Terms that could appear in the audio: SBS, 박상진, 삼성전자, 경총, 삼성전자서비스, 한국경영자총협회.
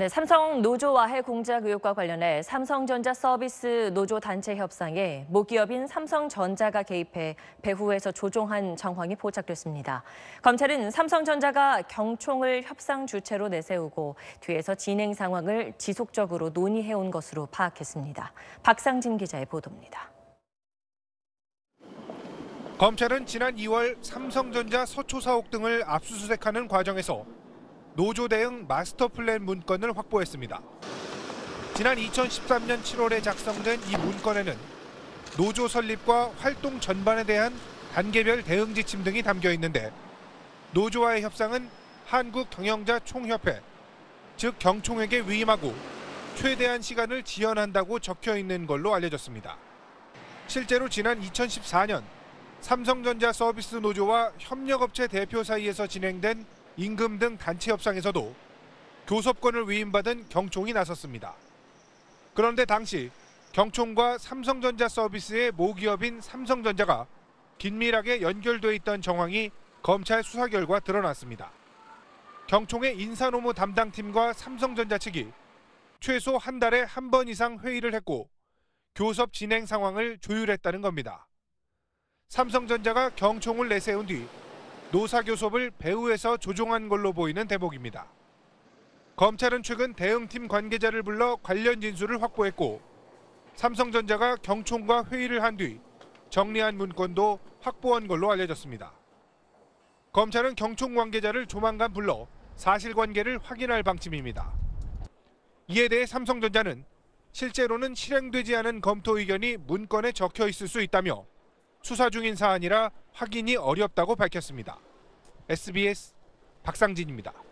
네, 삼성 노조와의 공작 의혹과 관련해 삼성전자 서비스 노조 단체 협상에 모 기업인 삼성전자가 개입해 배후에서 조종한 정황이 포착됐습니다. 검찰은 삼성전자가 경총을 협상 주체로 내세우고 뒤에서 진행 상황을 지속적으로 논의해온 것으로 파악했습니다. 박상진 기자의 보도입니다. 검찰은 지난 2월 삼성전자 서초 사옥 등을 압수수색하는 과정에서 노조 대응 마스터 플랜 문건을 확보했습니다. 지난 2013년 7월에 작성된 이 문건에는 노조 설립과 활동 전반에 대한 단계별 대응 지침 등이 담겨 있는데, 노조와의 협상은 한국경영자총협회, 즉 경총에게 위임하고 최대한 시간을 지연한다고 적혀 있는 걸로 알려졌습니다. 실제로 지난 2014년 삼성전자 서비스 노조와 협력업체 대표 사이에서 진행된 임금 등 단체 협상에서도 교섭권을 위임받은 경총이 나섰습니다. 그런데 당시 경총과 삼성전자 서비스의 모기업인 삼성전자가 긴밀하게 연결돼 있던 정황이 검찰 수사 결과 드러났습니다. 경총의 인사노무 담당팀과 삼성전자 측이 최소 한 달에 한 번 이상 회의를 했고 교섭 진행 상황을 조율했다는 겁니다. 삼성전자가 경총을 내세운 뒤 노사교섭을 배후에서 조종한 걸로 보이는 대목입니다. 검찰은 최근 대응팀 관계자를 불러 관련 진술을 확보했고, 삼성전자가 경총과 회의를 한 뒤 정리한 문건도 확보한 걸로 알려졌습니다. 검찰은 경총 관계자를 조만간 불러 사실관계를 확인할 방침입니다. 이에 대해 삼성전자는 실제로는 실행되지 않은 검토 의견이 문건에 적혀 있을 수 있다며 수사 중인 사안이라 확인이 어렵다고 밝혔습니다. SBS 박상진입니다.